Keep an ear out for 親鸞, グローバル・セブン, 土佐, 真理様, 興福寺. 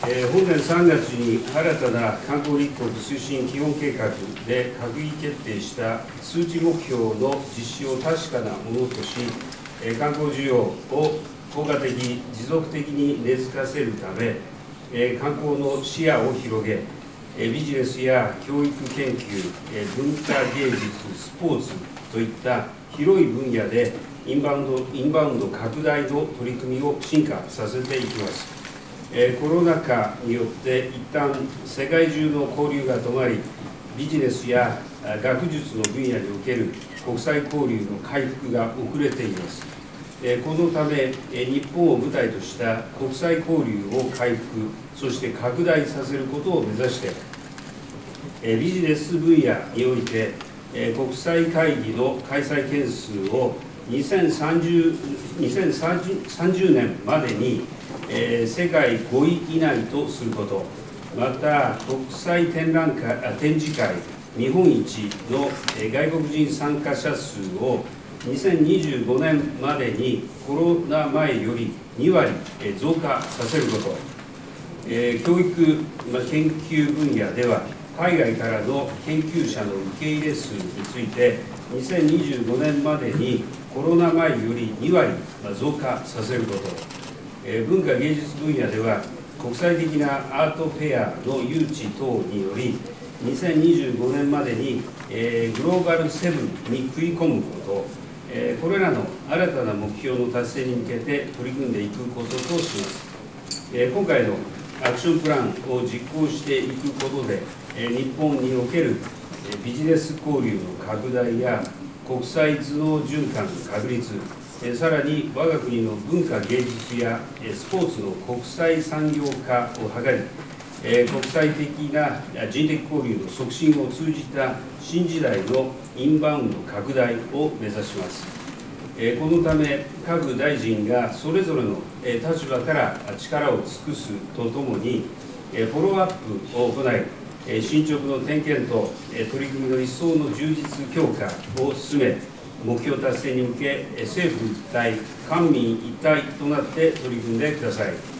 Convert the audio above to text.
本年3月に新たな観光立国推進基本計画で閣議決定した数値目標の実施を確かなものとし、観光需要を効果的、持続的に根付かせるため、観光の視野を広げ、ビジネスや教育研究、文化芸術、スポーツといった広い分野でインバウンド拡大の取り組みを進化させていきます。コロナ禍によって一旦世界中の交流が止まり、ビジネスや学術の分野における国際交流の回復が遅れています。このため、日本を舞台とした国際交流を回復、そして拡大させることを目指して、ビジネス分野において国際会議の開催件数を2030年までに世界5位以内とすること、また国際展示会日本一の外国人参加者数を2025年までにコロナ前より2割増加させること、教育研究分野では海外からの研究者の受け入れ数について2025年までにコロナ前より2割増加させること、文化芸術分野では国際的なアートフェアの誘致等により2025年までにグローバル7に食い込むこと、これらの新たな目標の達成に向けて取り組んでいくこととします。今回のアクションプランを実行していくことで、日本におけるビジネス交流の拡大や国際頭脳循環の確立、さらに我が国の文化芸術やスポーツの国際産業化を図り、国際的な人的交流の促進を通じた新時代のインバウンド拡大を目指します。このため各大臣がそれぞれの立場から力を尽くすとともにフォローアップを行い、進捗の点検と取り組みの一層の充実強化を進め、目標達成に向け、政府一体、官民一体となって取り組んでください。